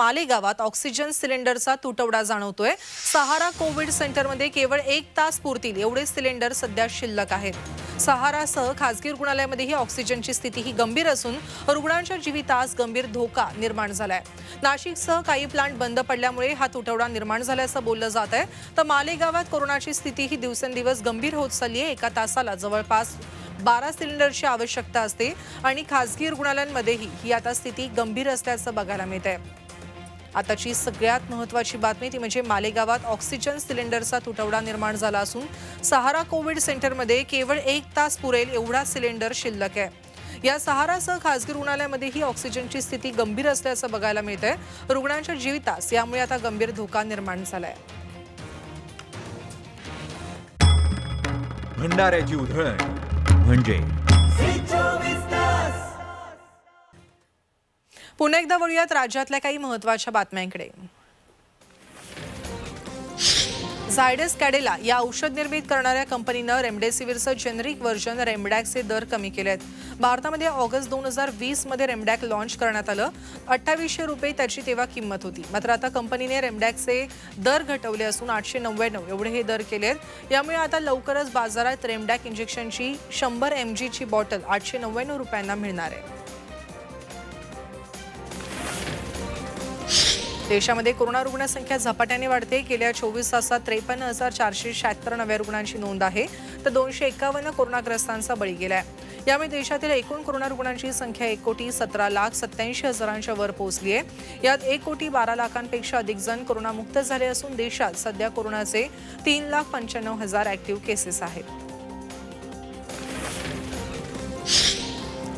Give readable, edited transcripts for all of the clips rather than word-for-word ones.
मालेगावात oxygen सिलेंडरचा तुटवडा जाणवतोय। सहारा Covid सेंटरमध्ये केवळ 1 तास पुरतील एवढे सिलेंडर सध्या शिल्लक आहेत। सहारासह खासगी रुग्णालयामध्येही ऑक्सिजनची स्थिती ही गंभीर असून रुग्णांच्या जीवितास गंभीर धोका निर्माण झालाय। नाशिकसह काही प्लांट बंद पडल्यामुळे हा तुटवडा निर्माण झाल्याचं बोललं जात आहे। तर मालेगावात कोरोनाची स्थिती ही दिवसेंदिवस गंभीर होत चालली आहे। एका तासाला जवळपास 12 सिलेंडरची आवश्यकता असते आणि खासगी रुग्णालयांमध्येही ही आता स्थिती गंभीर असल्याचं बघायला मिळत आहे। आताची सगळ्यात महत्त्वाची बातमी ती म्हणजे मालेगावात ऑक्सिजन सिलेंडरचा तुटवडा निर्माण झाला असून सहारा कोविड सेंटरमध्ये केवळ 1 तास पुरेल एवढा सिलेंडर शिल्लक आहे। या सहारासह खासगी रुग्णालयामध्येही ऑक्सिजनची स्थिती गंभीर असल्याचं बघायला मिळत आहे। रुग्णांच्या जीवितास यामुळे आता गंभीर धोका निर्माण झालाय। भंडाऱ्याची उधळण पुन्हा एकदा वळूयात राज्यातल्या काही महत्त्वाच्या बातम्यांकडे। झायडस कॅडेला या औषध निर्मित करणाऱ्या कंपनीनं रेमडेसिवीरचं जेनेरिक व्हर्जन रेमडॅक्सचे दर कमी केलेत। भारतामध्ये ऑगस्ट 2020 मध्ये रेमडॅक्स लॉन्च करण्यात आलं। 2800 रुपये त्याची तेव्हा किंमत होती, मात्र आता कंपनीने रेमडॅक्सचे दर घटवले असून 899 एवढे हे दर केलेत। यामुळे आता लवकरच बाजारात रेमडॅक्स इंजेक्शनची 100 mg ची बॉटल 899 रुपयांना मिळणार आहे। देशामध्ये कोरोना रुग्णसंख्या झपाट्याने वाढते। गेल्या 24 तासात 53,476 नव्या रुग्णांची नोंद आहे तर 251 कोरोनाग्रस्तांचा बळी गेलाय। यामुळे देशातील एकूण कोरोना रुग्णांची संख्या 1,17,87,000च्या वर पोहोचली आहे। यात 1,12,00,000 अधिक जण कोरोनामुक्त झाले असून देशात सध्या कोरोनाचे 3,95,000 ऍक्टिव्ह केसेस आहेत।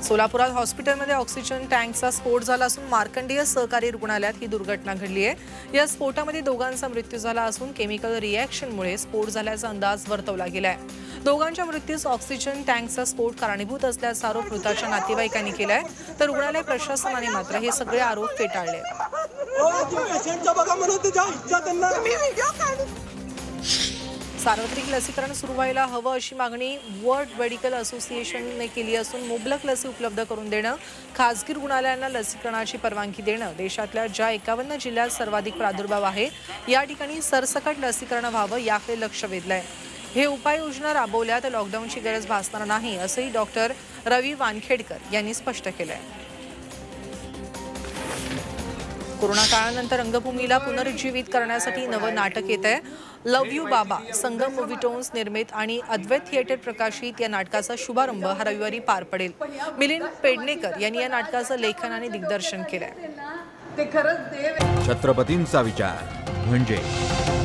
सोलापुरात हॉस्पिटलमध्ये ऑक्सिजन टँकचा स्फोट झाला असून मार्कंडेय सहकारी रुग्णालयात ही दुर्घटना घडली आहे। या स्फोटामध्ये दोघांचा मृत्यू झाला असून केमिकल रिॲक्शनमुळे स्फोट झाल्याचा अंदाज वर्तवला गेला आहे। दोघांच्या मृत्यूस ऑक्सिजन टँकचा स्फोट कारणीभूत असल्याचा आरोप मृताच्या नातेवाईकांनी केला आहे तर रुग्णालय प्रशासनाने मात्र हे सगळे आरोप फेटाळले। सार्वत्रिक लसीकरण सुरू व्हायला हवं अशी मागणी वर्ल्ड मेडिकल असोसिएशनने केली असून मुबलक लसी उपलब्ध करून देणं, खासगी रुग्णालयांना लसीकरणाची परवानगी देणं, देशातल्या ज्या 51 जिल्ह्यात सर्वाधिक प्रादुर्भाव आहे या ठिकाणी सरसकट लसीकरण व्हावं याकडे लक्ष वेधलं आहे। हे उपाययोजना राबवल्या तर लॉकडाऊनची गरज भासणार नाही असंही डॉक्टर रवी वानखेडकर यांनी स्पष्ट केलं आहे। कोरोना काळानंतर रंगभूमीला पुनरुज्जीवित करण्यासाठी नवं नाटक येत आहे। Love you Baba Sangam movie tones निर्मित आणि अद्वैत थिएटर प्रकाशित या नाटकाचा शुभारंभ हा रविवारी पार पडेल। मिलिन पेडणेकर यांनी या नाटकाचं लेखन आणि दिग्दर्शन केलंय। छत्रपतींचा विचार म्हणजे